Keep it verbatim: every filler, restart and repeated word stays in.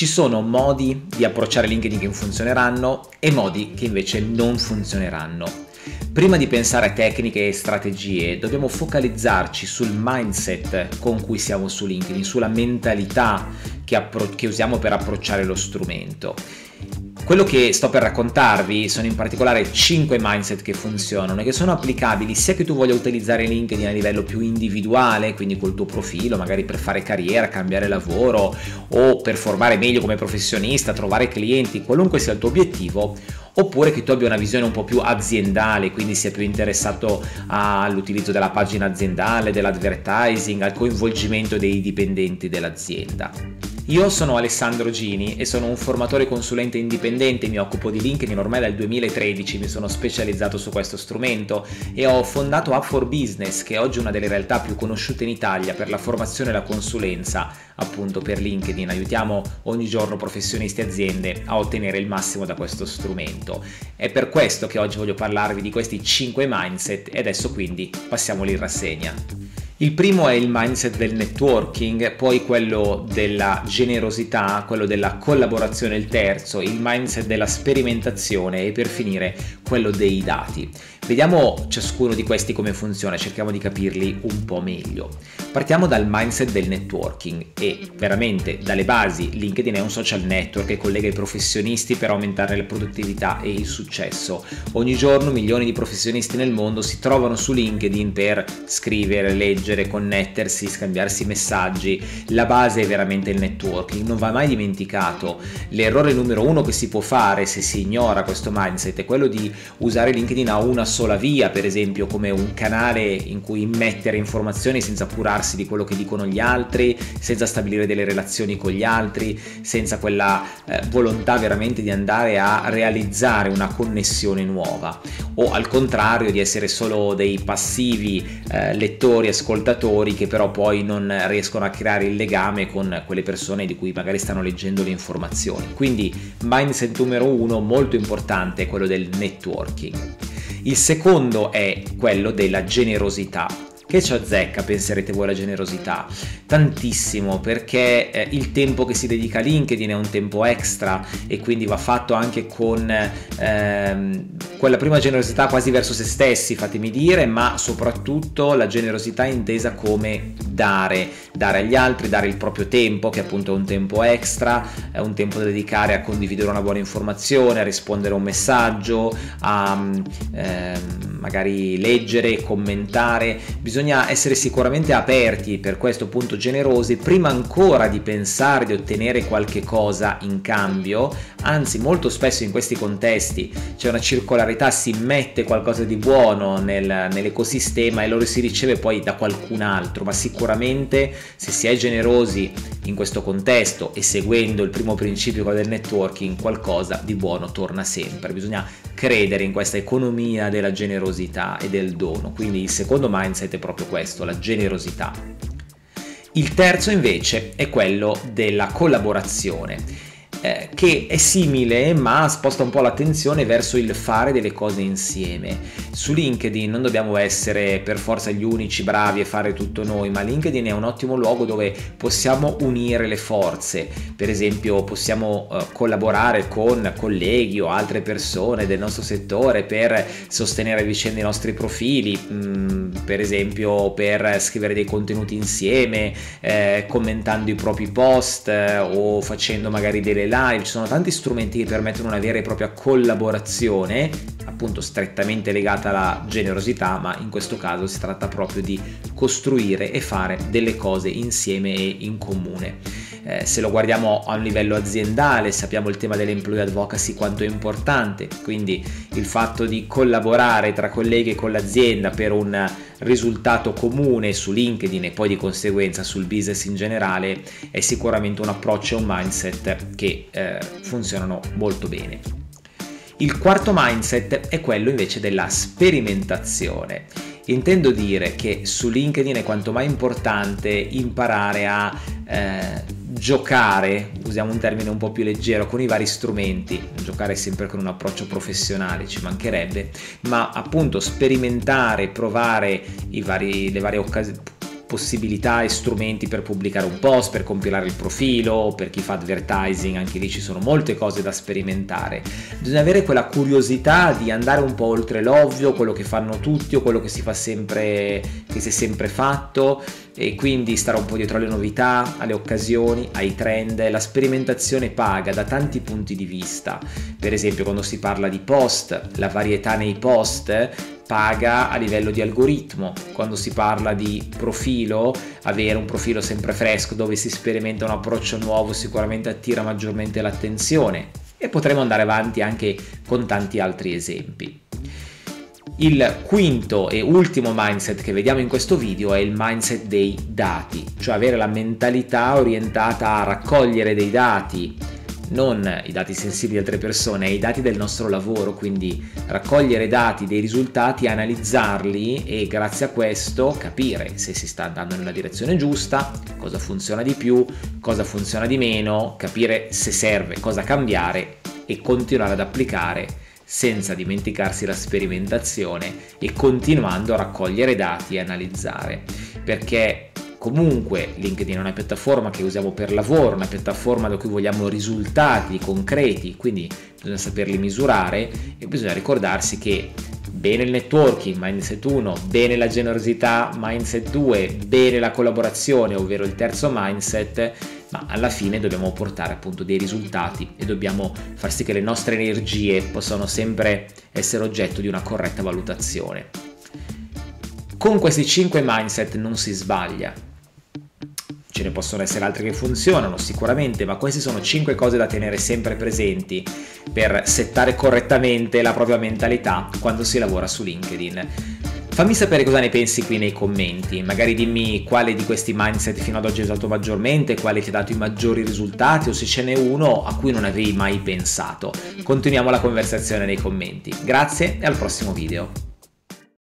Ci sono modi di approcciare LinkedIn che funzioneranno e modi che invece non funzioneranno. Prima di pensare a tecniche e strategie, dobbiamo focalizzarci sul mindset con cui siamo su LinkedIn, sulla mentalità che, che usiamo per approcciare lo strumento. Quello che sto per raccontarvi sono in particolare cinque mindset che funzionano e che sono applicabili sia che tu voglia utilizzare LinkedIn a livello più individuale, quindi col tuo profilo, magari per fare carriera, cambiare lavoro o per formare meglio come professionista, trovare clienti, qualunque sia il tuo obiettivo, oppure che tu abbia una visione un po' più aziendale, quindi sia più interessato all'utilizzo della pagina aziendale, dell'advertising, al coinvolgimento dei dipendenti dell'azienda. Io sono Alessandro Gini e sono un formatore consulente indipendente, mi occupo di LinkedIn ormai dal duemilatredici, mi sono specializzato su questo strumento e ho fondato up for business, che è oggi una delle realtà più conosciute in Italia per la formazione e la consulenza appunto per LinkedIn. Aiutiamo ogni giorno professionisti e aziende a ottenere il massimo da questo strumento. È per questo che oggi voglio parlarvi di questi cinque mindset e adesso quindi passiamoli in rassegna. Il primo è il mindset del networking, poi quello della generosità, quello della collaborazione il terzo, il mindset della sperimentazione e per finire quello dei dati. Vediamo ciascuno di questi come funziona, cerchiamo di capirli un po' meglio. Partiamo dal mindset del networking e veramente dalle basi LinkedIn è un social network che collega i professionisti per aumentare la produttività e il successo. Ogni giorno milioni di professionisti nel mondo si trovano su LinkedIn per scrivere, leggere, connettersi, scambiarsi messaggi. La base è veramente il networking, non va mai dimenticato. L'errore numero uno che si può fare se si ignora questo mindset è quello di usare LinkedIn a una sola via, per esempio come un canale in cui mettere informazioni senza curarsi di quello che dicono gli altri, senza stabilire delle relazioni con gli altri, senza quella eh, volontà veramente di andare a realizzare una connessione nuova, o al contrario di essere solo dei passivi eh, lettori, ascoltatori che però poi non riescono a creare il legame con quelle persone di cui magari stanno leggendo le informazioni. Quindi mindset numero uno molto importante è quello del networking. Il secondo è quello della generosità. Che ci azzecca, penserete voi, la generosità? Tantissimo, perché eh, il tempo che si dedica a LinkedIn è un tempo extra e quindi va fatto anche con ehm, quella prima generosità quasi verso se stessi, fatemi dire, ma soprattutto la generosità intesa come dare, dare agli altri, dare il proprio tempo, che appunto è un tempo extra, è un tempo da dedicare a condividere una buona informazione, a rispondere a un messaggio, a ehm, magari leggere, commentare. Bisogna Bisogna essere sicuramente aperti, per questo punto generosi, prima ancora di pensare di ottenere qualche cosa in cambio, anzi molto spesso in questi contesti c'è una circolarità, si mette qualcosa di buono nel, nell'ecosistema e lo si riceve poi da qualcun altro, ma sicuramente se si è generosi in questo contesto e seguendo il primo principio del networking, qualcosa di buono torna sempre. Bisogna credere in questa economia della generosità e del dono, quindi il secondo mindset è proprio questo, la generosità. Il terzo invece è quello della collaborazione, eh, che è simile ma sposta un po' l'attenzione verso il fare delle cose insieme. Su LinkedIn non dobbiamo essere per forza gli unici bravi e fare tutto noi, ma LinkedIn è un ottimo luogo dove possiamo unire le forze. Per esempio possiamo eh, collaborare con colleghi o altre persone del nostro settore per sostenere a vicenda i nostri profili, mh, per esempio per scrivere dei contenuti insieme, eh, commentando i propri post eh, o facendo magari delle live. Ci sono tanti strumenti che permettono una vera e propria collaborazione, appunto strettamente legata alla generosità, ma in questo caso si tratta proprio di costruire e fare delle cose insieme e in comune. Eh, se lo guardiamo a un livello aziendale, sappiamo il tema dell'employee advocacy quanto è importante, quindi il fatto di collaborare tra colleghi e con l'azienda per un risultato comune su LinkedIn e poi di conseguenza sul business in generale è sicuramente un approccio e un mindset che eh, funzionano molto bene. Il quarto mindset è quello invece della sperimentazione. Intendo dire che su LinkedIn è quanto mai importante imparare a eh, giocare, usiamo un termine un po' più leggero, con i vari strumenti, giocare sempre con un approccio professionale, ci mancherebbe, ma appunto sperimentare, provare i vari, le varie occasioni, possibilità e strumenti per pubblicare un post, per compilare il profilo, per chi fa advertising, anche lì ci sono molte cose da sperimentare. Bisogna avere quella curiosità di andare un po' oltre l'ovvio, quello che fanno tutti o quello che si fa sempre, che si è sempre fatto, e quindi stare un po' dietro alle novità, alle occasioni, ai trend. La sperimentazione paga da tanti punti di vista. Per esempio, quando si parla di post, la varietà nei post paga a livello di algoritmo. Quando si parla di profilo, avere un profilo sempre fresco dove si sperimenta un approccio nuovo sicuramente attira maggiormente l'attenzione, e potremo andare avanti anche con tanti altri esempi. Il quinto e ultimo mindset che vediamo in questo video è il mindset dei dati, cioè avere la mentalità orientata a raccogliere dei dati, non i dati sensibili di altre persone, i dati del nostro lavoro, quindi raccogliere dati, dei risultati, analizzarli e grazie a questo capire se si sta andando nella direzione giusta, cosa funziona di più, cosa funziona di meno, capire se serve, cosa cambiare e continuare ad applicare senza dimenticarsi la sperimentazione e continuando a raccogliere dati e analizzare, perché comunque LinkedIn è una piattaforma che usiamo per lavoro, una piattaforma da cui vogliamo risultati concreti, quindi bisogna saperli misurare e bisogna ricordarsi che bene il networking, mindset uno, bene la generosità, mindset due, bene la collaborazione, ovvero il terzo mindset, ma alla fine dobbiamo portare appunto dei risultati e dobbiamo far sì che le nostre energie possano sempre essere oggetto di una corretta valutazione. Con questi cinque mindset non si sbaglia. Ce ne possono essere altri che funzionano sicuramente, ma queste sono cinque cose da tenere sempre presenti per settare correttamente la propria mentalità quando si lavora su LinkedIn. Fammi sapere cosa ne pensi qui nei commenti, magari dimmi quale di questi mindset fino ad oggi hai usato maggiormente, quale ti ha dato i maggiori risultati o se ce n'è uno a cui non avevi mai pensato. Continuiamo la conversazione nei commenti. Grazie e al prossimo video.